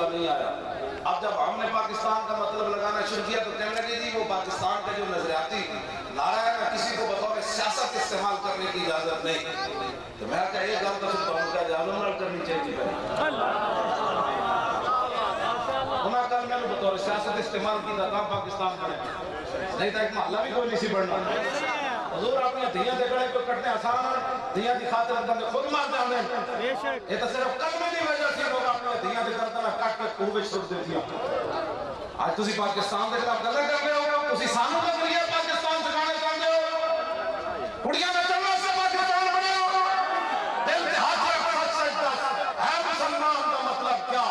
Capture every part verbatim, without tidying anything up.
मसला नहीं आया। अब जब हमने पाकिस्तान का मतलब लगाना शुरू किया तो कहने लगी वो पाकिस्तान का जो नजरियाती नारा है ना, किसी को बतौर सियासत इस्तेमाल करने की इजाजत नहीं। तो मैं क्या ये गलत का जानूंगा करनी चाहिए, कल मैंने बतौर सियासत इस्तेमाल की था पाकिस्तान का नहीं था, एक महला भी कोई नहीं सी बढ़ना। हजूर अपने दिया के गले को कटने आसान, दिया की खातिर बंदे खुद मार जाने। ये तो सिर्फ कलमे की वजह से लोग अपने दिया के करता काट के खूबे सुट देती है। आज तुसी पाकिस्तान के खिलाफ गल कर रहे हो, तुसी सानू का जरिया पाकिस्तान सिखाने चाहते हो। कुड़ियां ने चलना से पाकिस्तान बने हो, दिल से हाथ से पांच से दस है मुसलमान का मतलब क्या,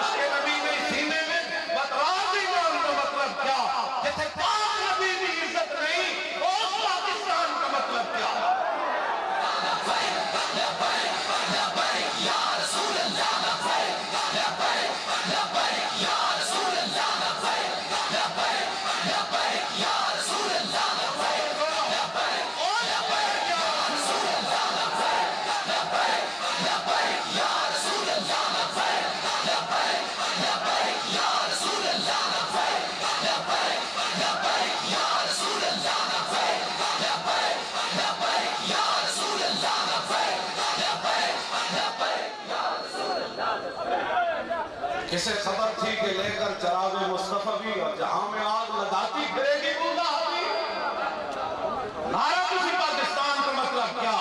उसके नबी ने सीने में बतराजी जान का मतलब क्या, जैसे पाक नबी की इज्जत नहीं और पाकिस्तान का मतलब क्या। किसे खबर थी कि लेकर चराग मुस्तफा भी और जहां में आग लगाती गिरेगी बूंदा हबी। नारा तुझे पाकिस्तान का मतलब क्या,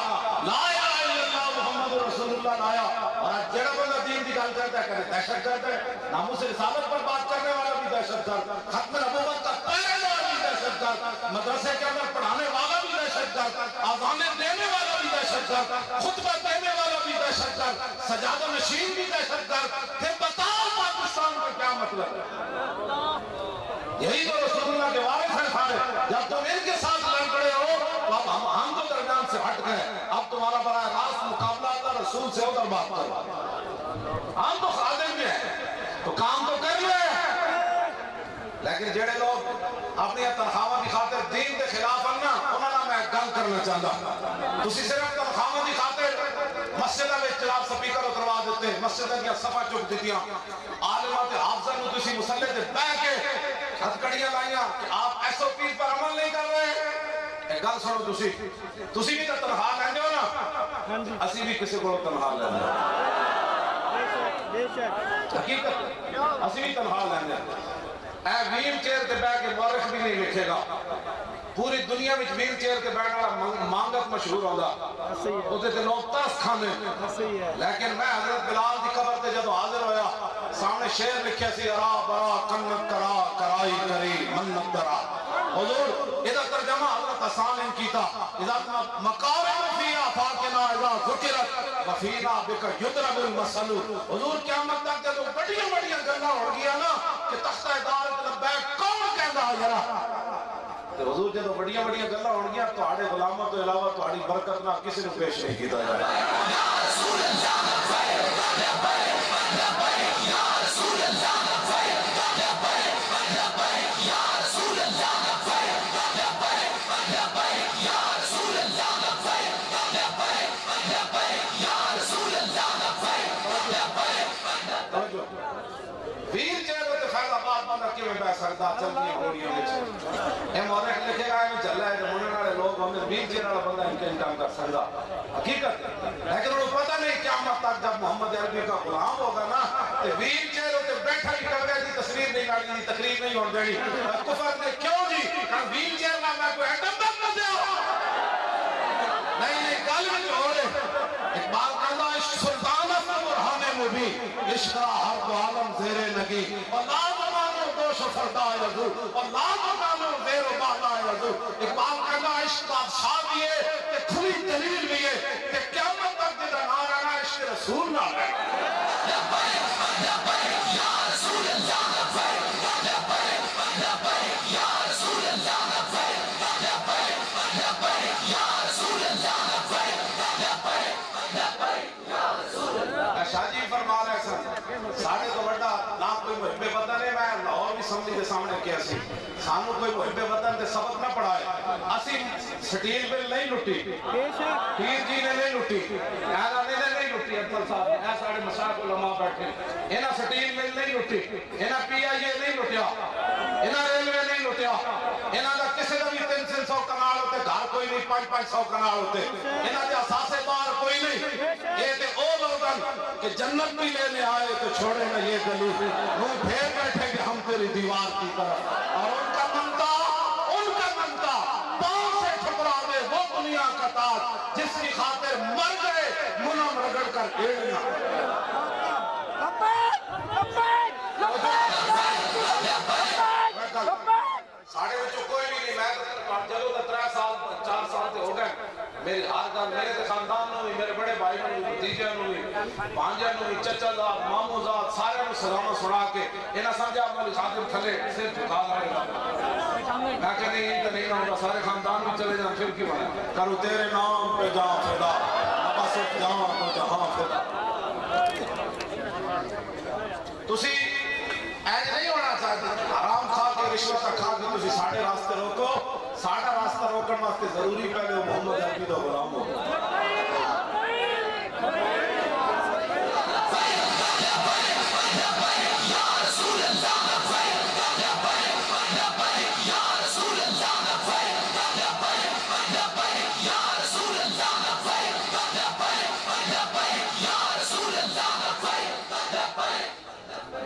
ला इलाहा इल्लल्लाह मुहम्मदुर रसूलुल्लाह नाया। और आज जड़ा बंदा दीन की बात करता है, दहशत गर्द है, नामूस रिसालत पर बात करने वाला भी दहशत गर्द, खत्म नबूवत का पहरेदार भी दहशत गर्द, मदरसे के अंदर पढ़ाने वाला भी दहशत गर्द, आजाने देने वाला भी दहशत गर्द, खुतबा कहने वाला भी दहशत गर्द, सजादा नशीन भी दहशत गर्द। फिर बताओ पाकिस्तान का क्या मतलब। यही तो रसूलुल्लाह के वारिस हैं सारे। जब तुम इनके साथ लड़ रहे हो तो अब हम हम तो दरमियान से हट गए, अब तुम्हारा बड़ा रास मुकाबला था रसूल से उधर बात करो। हम तो खादिम में हैं तो काम तो कर ले, लेकिन जेड़े लोग अपनी तनखावा की खातिर दीन के खिलाफ हैं ना, उन्होंने मैं गल करना चाहता। तुसी सिर्फ तनखावा की खातिर मस्जिद में चलाब स्पीकर उतरवा देते, मस्जिद की सफा चुक दी, आलिमा के हाफजा को मुसल्ले से बह के हथकड़ियां लाइया कि आप एस ओ पी पर अमल नहीं कर रहे। गल सुनो, तुसी तुसी भी तो तनखा लेंदे हो ना, असि भी किसी को तनखा लेंदे हकीकत असि भी तनखा लेंदे। ऐ व्हील चेयर से बह के मुआरख भी नहीं लिखेगा, पूरी दुनिया में व्हील चेयर के बैठने वाला मांगत मशहूर होगा, उसे लोग तरस खाने। लेकिन मैं हजरत बिलाल की कबर से जब हाजिर होया, सामने शेर लिखा सी, अरा बरा कन्नत करा कराई करी मन्नत करा। हुजूर इदा तर्जमा हजरत हसन ने किया, इदा मकारिम फी आफाकिना इदा ज़ुकिरत वफीना बिक युद्रबुल मसलू। हुजूर क़यामत तक जब बड़ी बड़ी गल्ला हो गया ना कि तख्ता दार लब्बैक कौन कहंदा जरा। हुजूर जो बड़िया बड़िया गल्ला हो गई, तुम्हारे गुलामों तो अलावा तुम्हारी बरकत ना किसी ने पेश नहीं किया जाए। इकबाल शाह जी फरमा रहे, साढ़े तो बड़ा ना कोई मुझे पता नहीं, मैं लाहौर भी असम्बली के सामने किया सी सानू कोई मुहिबे वतन दे सबक ना पढ़ाए असि स्टील बिल नहीं लुटी बेशक पीर जी ने नहीं लुटी यार ने नहीं लुटी अब्दुल साहब ए सारे मशाइख उलमा बैठे एना स्टील बिल नहीं लुटी एना पीआईए नहीं लुटिया एना रेलवे नहीं लुटिया एना दा किसी दा भी तीन सौ कनाल होते घर कोई नहीं पाँच सौ कनाल होते एना दे असासे बार कोई नहीं ए ते ओ लोगन के जन्नत भी लेने आए तो छोड़े ना ये गली वो फेर बैठे कि हम तेरी दीवार की तरफ और उनका मनता उनका मनता पांव से ठुकरा दे वो दुनिया का ताज जिसकी खातिर मर गए मुनम रगड़ कर खेलना साढ़े बच्चों कोई भी नहीं मैं तो चलो तो त्रै साल चार साल से हो गए मेरे आदा मेरे खानदान में मेरे बड़े भाई ने भतीजे ने भांजे ने चचा दा मामू दा सारे नु सलाम सुना के एना समझा अपने खादिम थले सिर झुका रहेगा मैं कहने ये तो नहीं होगा सारे खानदान में चले जा फिर की बात करो तेरे नाम पे जा खुदा बस जावा तो जहां खुदा तुसी ऐज नहीं होना चाहते आराम खा के रिश्वत खा के तुसी साढ़े रास्ते रोको साढ़ा रास्ता रोकने वास्ते जरूरी पहले वो मोहम्मद अरबी का गुलाम हो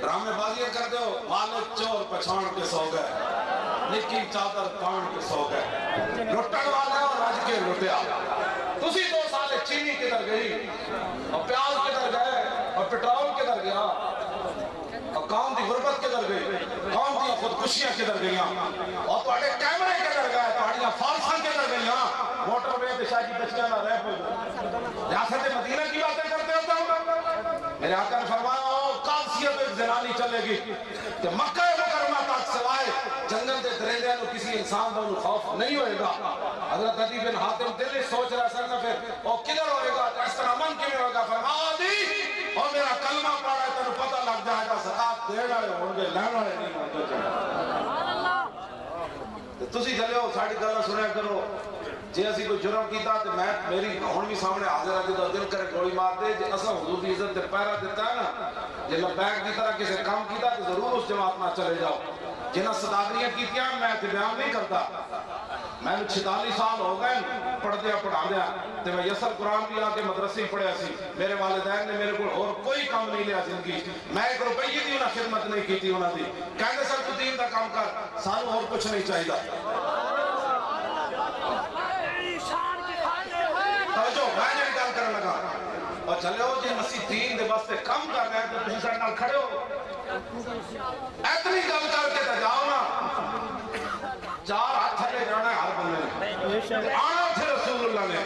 ड्रामेबाजी कर दो मालिक चोर पछाड़ के सो गए निकी चादर कान के सो गए लुटन वाला और रज के लुटिया तुसी दो साल चीनी किधर गई और प्याज किधर गए और पेट्रोल किधर गया और कौम दी गुरबत किधर गई कौम दी खुदकुशियां किधर गईयां और तुम्हारे कैमरे किधर गए तुम्हारी फालसा किधर गईयां मोटरवे पे शादी बच्चा ना रह पो यासते मदीना की बातें करते हो मेरे आका ने फरमाया ओ कासिया पे जनानी चलेगी ते मक्का जंगल के दरिंदे को किसी इंसान का खौफ नहीं होएगा हजरत अदी बिन हातिम दिल ही सोच रहा सर ना फिर और किधर होएगा इस तरह मन किवें होएगा फरमाया दी और मेरा कलमा पढ़ा तेनु पता लग जाएगा ज़कात देण वाले होंगे लैण वाले नहीं होंगे सुभान अल्लाह तुसी चलो साडी गल्लां सुनिया करो जे असी कोई जुर्म कीता ते मैं मेरी हुण भी सामने हाजिर है जो दिल करे गोली मार दे जे असा हुजूर दी इज्जत ते पहरा देता है ना जे लबैक दी तरह किसी काम कीता ते जरूर उस जमात ना चले जाओ जिन्हें सदागरियां की मैं बयान नहीं करता मैं छितालीस साल हो गए पढ़द्या पढ़ाद्या तो मैं यसर कुरान भी आके मदरसे पढ़िया सी मेरे वालिदैन ने मेरे को और कोई काम नहीं लिया जिंदगी मैं एक रुपये की उन्हें खिदमत नहीं की थी उन्होंने कहते सर तू दीन का काम कर सानू और कुछ नहीं चाहिए तो मैं जी गल कर लगा और चलो जी असी दीन के वास्ते कम कर रहे तो तुम साडे नाल खड़े हो इतनी गल करके तो जाओ ना चार हाथ थले जाना हर बंदे ने आना थे रसूलुल्लाह ने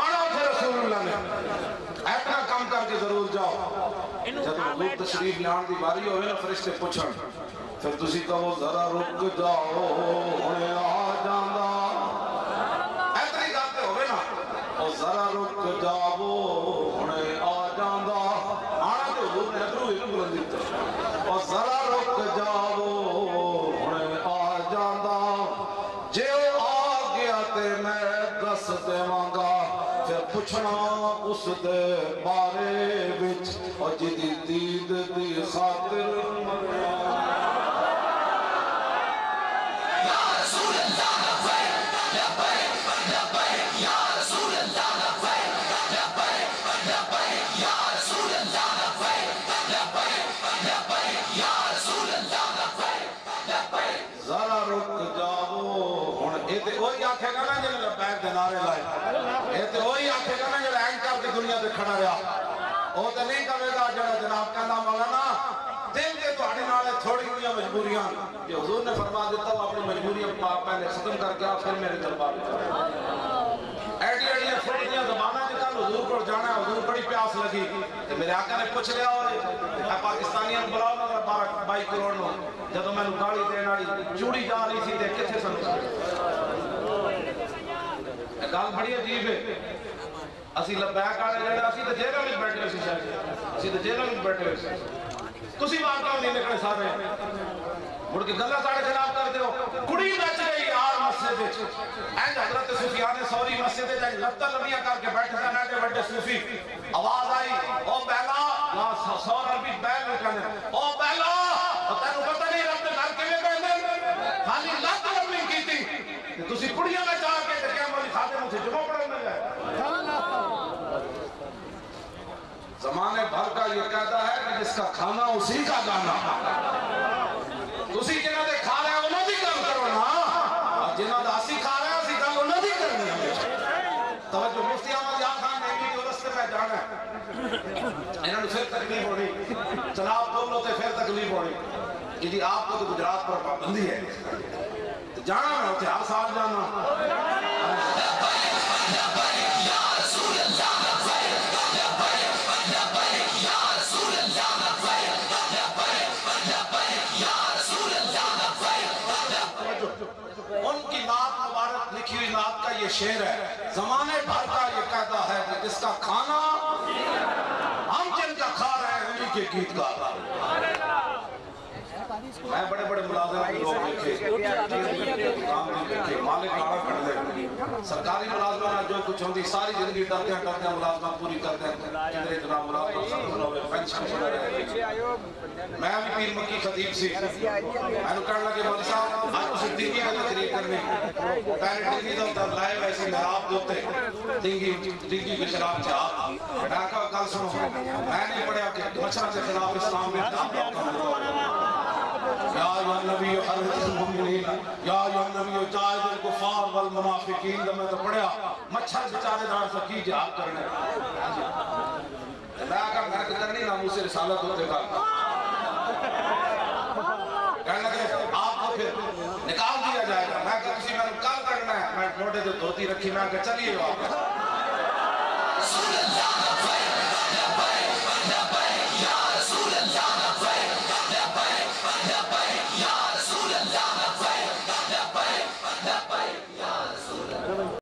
आना थे रसूलुल्लाह ने इतना काम करके जरूर जाओ जब रूह तशरीफ लाने की बारी होवे ना फरिश्ते पूछन फिर तुसी कहो जरा रुक जाओ हुणे आ जांदा इतनी गल ते होवे ना ओ जरा रुक जाओ हुणे आ जांदा और जरा रुक जाओ हुणे आ जांदा जे आ गया ते मैं दस देवांगा फिर पुछना उस दे बारे विच और जिदी दीद दी खातिर या रसूल अल्लाह लबैक लबैक लबैक या रसूल अल्लाह लबैक लबैक लबैक या रसूल अल्लाह मेरे आका ने पूछ लिया पाकिस्तानियों को बुलाओ ना बारह बाई करोड़ जब मैं गाली देने वाली चूड़ी जा रही थी कितने गल बड़ी अजीब है असी लबैक आने जेल में बैठे हुए असी तो जेल में बैठे हुए तुसी मार क्यों नहीं लिखने सारे मुड़ के गल्ला सारे खराब कर दे हो। कुड़ी नच रही यार मस्जिद में एंड हजरत सुफियान सौरी मस्जिद में जाके लत्ता लबिया करके बैठे थे नाटे बड़े सूफी। आवाज आई ओ बैला ना सौ अरबी बैल निकले ओ बैला तेन पता नहीं रब दे घर किवें बैठे खाली लत्त लबी कीती ते तुसी कुड़ियां में जाके ते कैमरे खाते मुझे जुमा पढ़ाने गए। जमाने भर का ये कहता है कि जिसका खाना उसी का गाना। तुसी जिन्हें दे खा रहे हो ना दी गल करो ना और जिन्हें दासी खा रहे हो सी गल ना दी करनी है। तो जो मुफ्ती अहमद या खान ने भी उस रास्ते में जाना है इन्हें फिर तकलीफ होनी जनाब तुम लोग फिर तकलीफ होनी जी। आपको तो गुजरात पर पाबंदी है जाना मैं उसे हर साल जाना। ये शेर है जमाने भर का ये कहता है कि जिसका खाना हम जिनका खा रहे हैं उन्हीं के गीत गा रहे हैं। मैं बड़े बड़े मुलाजम लोग देखे मालिक आड़ा कर दे सरकारी मुलाजमा जो कुछ होती सारी जिंदगी डरते हैं डरते हैं मुलाजमा पूरी करते हैं। मैं भी पीर मक्की खतीब सी मैं कहने लगे मोदी साहब आज उस दिन खरीद करने टिंगी लाइव ऐसे शराब के शराब चाह कल सुनो मैं नहीं पढ़िया के मच्छर के खिलाफ इस्लाम में मैं तो पढ़िया मच्छर बेचारे नाम से की जहाद करने मैं किधर नहीं नामू से रिसालत होते कहने लगे आपको फिर निकाल दिया जाएगा। मैं किसी मैंने कल करना है मैं मोटे तो धोती रखी मैं चलिए वापस